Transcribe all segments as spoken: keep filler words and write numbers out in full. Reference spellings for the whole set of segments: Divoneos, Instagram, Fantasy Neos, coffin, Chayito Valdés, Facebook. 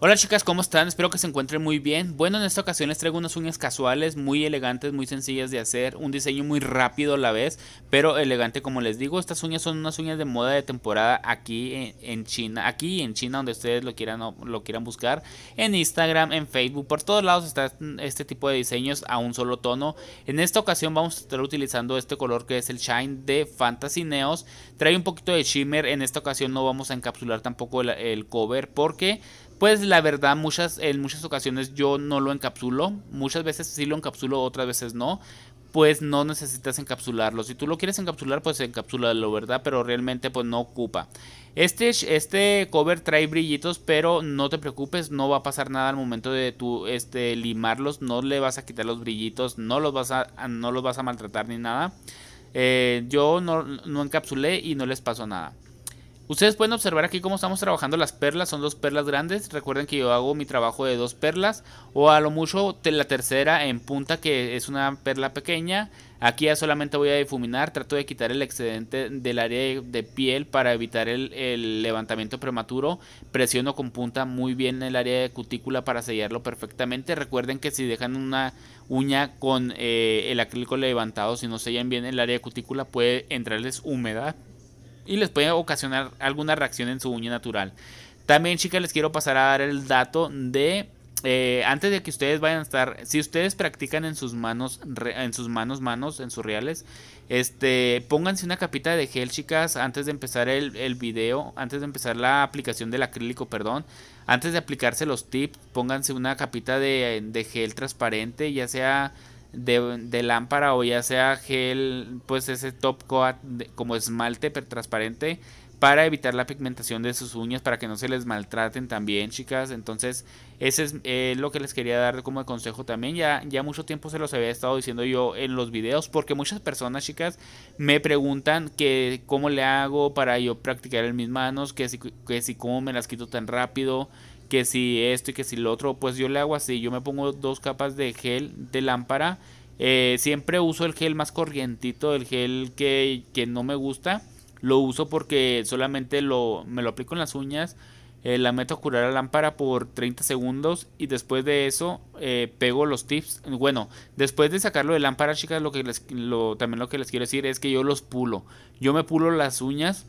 Hola chicas, ¿cómo están? Espero que se encuentren muy bien. Bueno, en esta ocasión les traigo unas uñas casuales, muy elegantes, muy sencillas de hacer. Un diseño muy rápido a la vez, pero elegante como les digo. Estas uñas son unas uñas de moda de temporada aquí en, en China. Aquí en China, donde ustedes lo quieran, lo quieran buscar. En Instagram, en Facebook, por todos lados está este tipo de diseños a un solo tono. En esta ocasión vamos a estar utilizando este color que es el Shine de Fantasy Neos. Trae un poquito de shimmer. En esta ocasión no vamos a encapsular tampoco el, el cover porque... pues la verdad muchas, en muchas ocasiones yo no lo encapsulo, muchas veces sí lo encapsulo, otras veces no. Pues no necesitas encapsularlo. Si tú lo quieres encapsular, pues encapsúlalo, ¿verdad? Pero realmente pues no ocupa. Este, este cover trae brillitos, pero no te preocupes, no va a pasar nada al momento de tu este, limarlos. No le vas a quitar los brillitos, no los vas a, no los vas a maltratar ni nada. Eh, yo no, no encapsulé y no les pasó nada. Ustedes pueden observar aquí cómo estamos trabajando las perlas, son dos perlas grandes, recuerden que yo hago mi trabajo de dos perlas o a lo mucho la tercera en punta que es una perla pequeña. Aquí ya solamente voy a difuminar, trato de quitar el excedente del área de piel para evitar el, el levantamiento prematuro. Presiono con punta muy bien el área de cutícula para sellarlo perfectamente. Recuerden que si dejan una uña con eh, el acrílico levantado, si no sellan bien el área de cutícula puede entrarles humedad y les puede ocasionar alguna reacción en su uña natural. También chicas, les quiero pasar a dar el dato de eh, antes de que ustedes vayan a estar, si ustedes practican en sus manos, en sus manos, manos, en sus reales, este, pónganse una capita de gel chicas antes de empezar el, el video, antes de empezar la aplicación del acrílico, perdón. Antes de aplicarse los tips, pónganse una capita de, de gel transparente, ya sea... De, de lámpara o ya sea gel, pues ese top coat de, como esmalte pero transparente, para evitar la pigmentación de sus uñas, para que no se les maltraten también chicas. Entonces ese es eh, lo que les quería dar como consejo también. Ya, ya mucho tiempo se los había estado diciendo yo en los videos, porque muchas personas chicas me preguntan que cómo le hago para yo practicar en mis manos, que si, que si cómo me las quito tan rápido, que si esto y que si lo otro. Pues yo le hago así, yo me pongo dos capas de gel de lámpara, eh, siempre uso el gel más corrientito, el gel que, que no me gusta, lo uso porque solamente lo, me lo aplico en las uñas, eh, la meto a curar la lámpara por treinta segundos y después de eso eh, pego los tips. Bueno, después de sacarlo de lámpara chicas, lo que les, lo, también lo que les quiero decir es que yo los pulo, yo me pulo las uñas.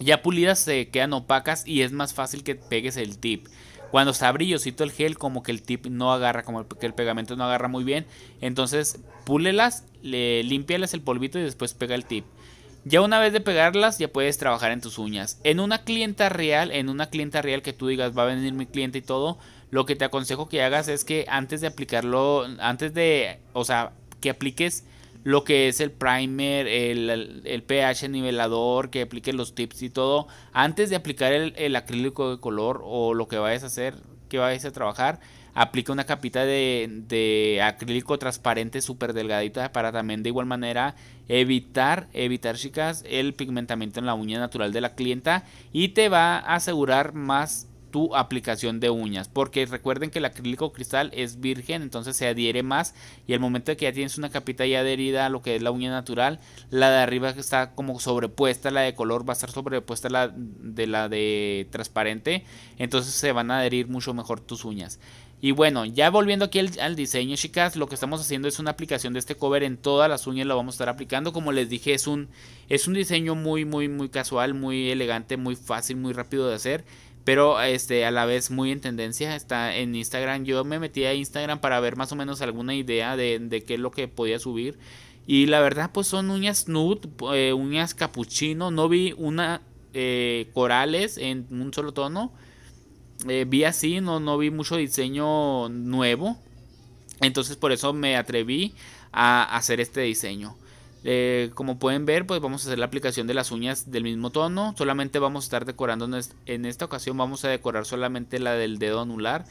Ya pulidas se quedan opacas y es más fácil que pegues el tip. Cuando está brillosito el gel, como que el tip no agarra, como que el pegamento no agarra muy bien. Entonces púlelas, le, límpiales el polvito y después pega el tip. Ya una vez de pegarlas, ya puedes trabajar en tus uñas. En una clienta real, en una clienta real que tú digas va a venir mi cliente y todo, lo que te aconsejo que hagas es que antes de aplicarlo, antes de, o sea, que apliques lo que es el primer, el, el pH nivelador, que aplique los tips y todo, antes de aplicar el, el acrílico de color o lo que vayas a hacer, que vayas a trabajar, aplica una capita de, de acrílico transparente súper delgadita para también de igual manera evitar, evitar chicas, el pigmentamiento en la uña natural de la clienta y te va a asegurar más tu aplicación de uñas, porque recuerden que el acrílico cristal es virgen, entonces se adhiere más y al momento de que ya tienes una capita ya adherida a lo que es la uña natural, la de arriba que está como sobrepuesta, la de color va a estar sobrepuesta la de la de transparente, entonces se van a adherir mucho mejor tus uñas. Y bueno, ya volviendo aquí al, al diseño chicas, lo que estamos haciendo es una aplicación de este cover en todas las uñas, lo vamos a estar aplicando. Como les dije, es un, es un diseño muy muy muy casual, muy elegante, muy fácil, muy rápido de hacer, pero este, a la vez muy en tendencia. Está en Instagram, yo me metí a Instagram para ver más o menos alguna idea de, de qué es lo que podía subir. Y la verdad pues son uñas nude, eh, uñas capuchino, no vi una eh, corales en un solo tono. Eh, vi así, no, no vi mucho diseño nuevo. Entonces por eso me atreví a hacer este diseño. Eh, como pueden ver, pues vamos a hacer la aplicación de las uñas del mismo tono. Solamente vamos a estar decorando, en esta ocasión vamos a decorar solamente la del dedo anular.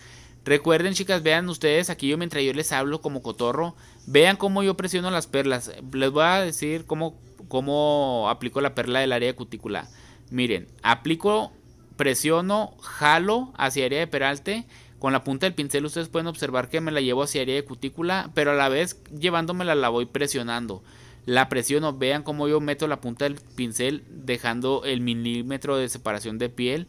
Recuerden chicas, vean ustedes aquí yo mientras yo les hablo como cotorro, vean cómo yo presiono las perlas. Les voy a decir cómo, cómo aplico la perla del área de cutícula. Miren, aplico, presiono, jalo hacia área de peralte. Con la punta del pincel ustedes pueden observar que me la llevo hacia área de cutícula, pero a la vez llevándomela la voy presionando. La presiono, vean cómo yo meto la punta del pincel dejando el milímetro de separación de piel.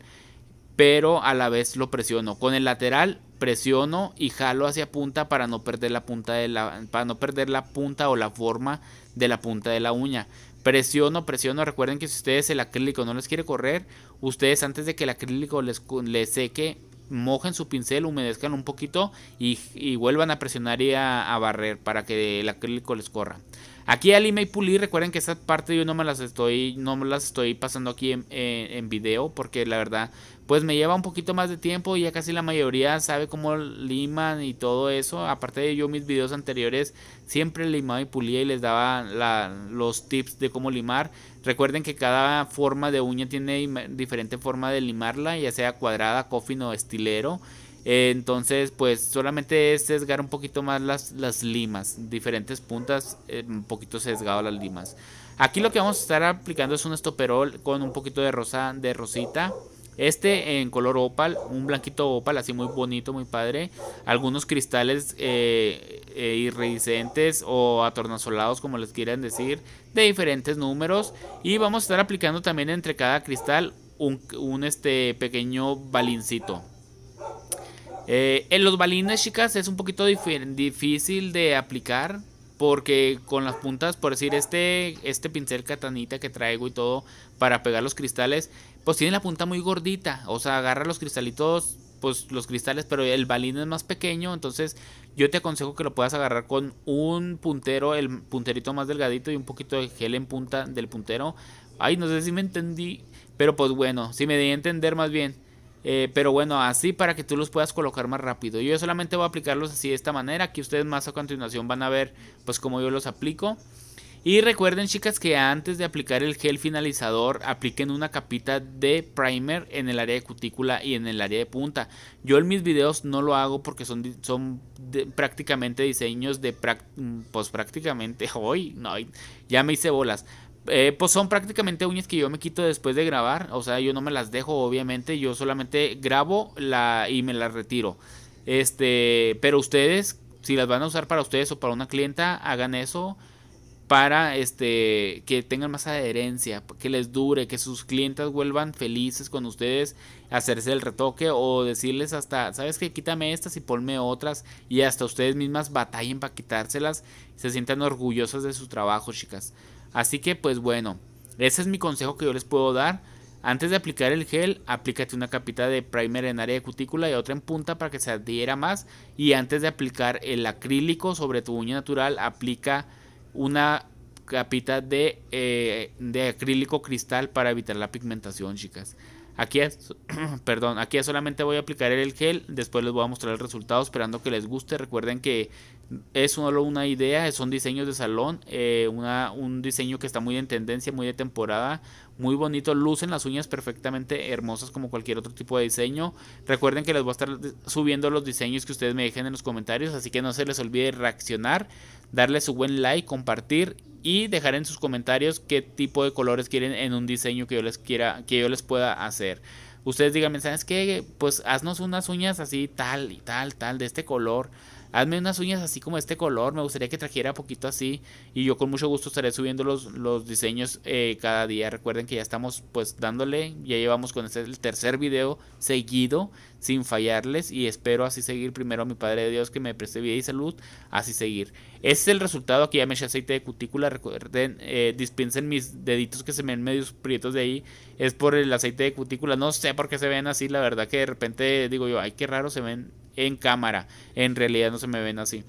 pero a la vez lo presiono. Con el lateral presiono y jalo hacia punta para no perder la punta de la, para no perder la punta o la forma de la punta de la uña. Presiono, presiono. Recuerden que si ustedes el acrílico no les quiere correr, ustedes antes de que el acrílico les, les seque, mojen su pincel, humedezcan un poquito y, y vuelvan a presionar y a, a barrer para que el acrílico les corra. Aquí al limé y pulir, recuerden que esta parte yo no me las estoy, no me las estoy pasando aquí en, en, en video, porque la verdad pues me lleva un poquito más de tiempo y ya casi la mayoría sabe cómo liman y todo eso. Aparte de yo mis videos anteriores siempre limaba y pulía y les daba la, los tips de cómo limar. Recuerden que cada forma de uña tiene diferente forma de limarla, ya sea cuadrada, coffin o estilero. Entonces pues solamente es sesgar un poquito más las, las limas, diferentes puntas, eh, un poquito sesgado las limas. Aquí lo que vamos a estar aplicando es un estoperol con un poquito de rosa, de rosita. Este en color opal, un blanquito opal así muy bonito, muy padre. Algunos cristales eh, eh, iridiscentes o atornasolados, como les quieran decir, de diferentes números. Y vamos a estar aplicando también entre cada cristal un, un este pequeño balincito. Eh, en los balines, chicas, es un poquito difícil de aplicar, porque con las puntas, por decir, este, este pincel catanita que traigo y todo para pegar los cristales, pues tiene la punta muy gordita. O sea, agarra los cristalitos, pues los cristales, pero el balín es más pequeño. Entonces yo te aconsejo que lo puedas agarrar con un puntero, el punterito más delgadito y un poquito de gel en punta del puntero. Ay, no sé si me entendí, pero pues bueno, si me di a entender más bien. Eh, pero bueno, así para que tú los puedas colocar más rápido. Yo solamente voy a aplicarlos así de esta manera. Aquí ustedes más a continuación van a ver pues cómo yo los aplico. Y recuerden, chicas, que antes de aplicar el gel finalizador, apliquen una capita de primer en el área de cutícula y en el área de punta. Yo en mis videos no lo hago porque son, son de, prácticamente diseños de pues prácticamente hoy, no, ya me hice bolas. Eh, pues son prácticamente uñas que yo me quito después de grabar. O sea, yo no me las dejo, obviamente. Yo solamente grabo la, y me las retiro. Este, pero ustedes, si las van a usar para ustedes o para una clienta, hagan eso para este, que tengan más adherencia, que les dure, que sus clientas vuelvan felices con ustedes, hacerse el retoque o decirles hasta, ¿sabes qué? Quítame estas y ponme otras, y hasta ustedes mismas batallen para quitárselas, se sientan orgullosas de su trabajo, chicas. Así que pues bueno, ese es mi consejo que yo les puedo dar. Antes de aplicar el gel, aplícate una capita de primer en área de cutícula y otra en punta para que se adhiera más. Y antes de aplicar el acrílico sobre tu uña natural, aplica una capita de, eh, de acrílico cristal para evitar la pigmentación, chicas. Aquí, es, perdón, aquí solamente voy a aplicar el gel, después les voy a mostrar el resultado, esperando que les guste. Recuerden que es solo una idea, son diseños de salón, eh, una, un diseño que está muy en tendencia, muy de temporada, muy bonito, lucen las uñas perfectamente hermosas como cualquier otro tipo de diseño. Recuerden que les voy a estar subiendo los diseños que ustedes me dejen en los comentarios, así que no se les olvide reaccionar, darle su buen like, compartir y dejar en sus comentarios qué tipo de colores quieren en un diseño que yo les quiera, que yo les pueda hacer. Ustedes díganme, ¿sabes qué? Pues haznos unas uñas así, tal y tal, tal, de este color. Hazme unas uñas así como este color, me gustaría que trajera poquito así. Y yo con mucho gusto estaré subiendo los, los diseños eh, cada día. Recuerden que ya estamos pues dándole, ya llevamos con este el tercer video seguido, sin fallarles. Y espero así seguir, primero a mi Padre de Dios que me preste vida y salud, así seguir. Este es el resultado, aquí ya me eché aceite de cutícula. Recuerden, eh, dispensen mis deditos que se me ven medios prietos de ahí. Es por el aceite de cutícula, no sé por qué se ven así, la verdad que de repente digo yo, ay qué raro se ven en cámara, en realidad no se me ven así.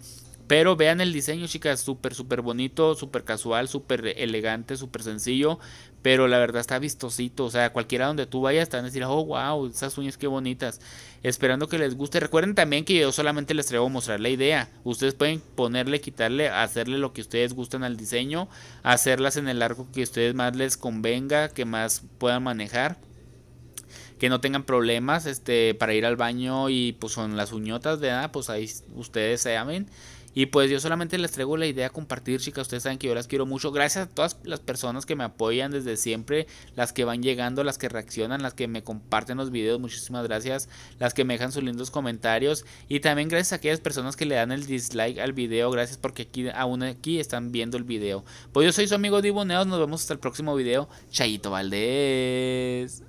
Pero vean el diseño, chicas, súper, súper bonito, súper casual, súper elegante, súper sencillo. Pero la verdad está vistosito, o sea, cualquiera donde tú vayas te van a decir, oh, wow, esas uñas qué bonitas. Esperando que les guste. Recuerden también que yo solamente les traigo a mostrar la idea. Ustedes pueden ponerle, quitarle, hacerle lo que ustedes gustan al diseño. Hacerlas en el largo que ustedes más les convenga, que más puedan manejar, que no tengan problemas este, para ir al baño y pues son las uñotas, ¿verdad? Pues ahí ustedes se amen. Y pues yo solamente les traigo la idea a compartir, chicas. Ustedes saben que yo las quiero mucho. Gracias a todas las personas que me apoyan desde siempre, las que van llegando, las que reaccionan, las que me comparten los videos, muchísimas gracias. Las que me dejan sus lindos comentarios. Y también gracias a aquellas personas que le dan el dislike al video. Gracias porque aquí, aún aquí están viendo el video. Pues yo soy su amigo Divoneos. Nos vemos hasta el próximo video. Chayito Valdés.